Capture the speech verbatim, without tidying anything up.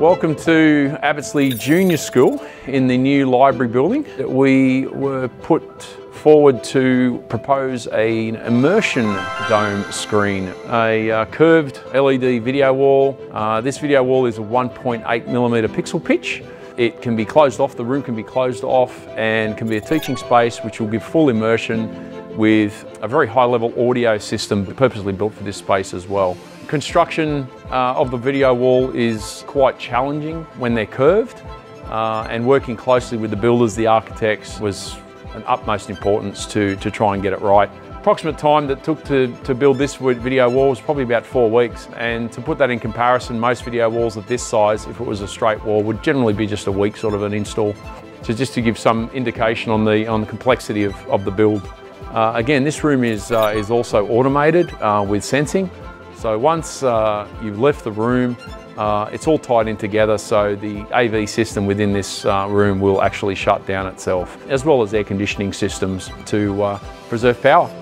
Welcome to Abbotsleigh Junior School in the new library building. We were put forward to propose an immersion dome screen, a uh, curved L E D video wall. Uh, this video wall is a one point eight millimeter pixel pitch. It can be closed off, the room can be closed off and can be a teaching space which will give full immersion with a very high level audio system purposely built for this space as well. Construction uh, of the video wall is quite challenging when they're curved, uh, and working closely with the builders, the architects, was an utmost importance to, to try and get it right. Approximate time that took to, to build this video wall was probably about four weeks, and to put that in comparison, most video walls of this size, if it was a straight wall, would generally be just a week sort of an install. So just to give some indication on the, on the complexity of, of the build. Uh, again, this room is, uh, is also automated uh, with sensing. So once uh, you've left the room, uh, it's all tied in together, so the A V system within this uh, room will actually shut down itself, as well as air conditioning systems to uh, preserve power.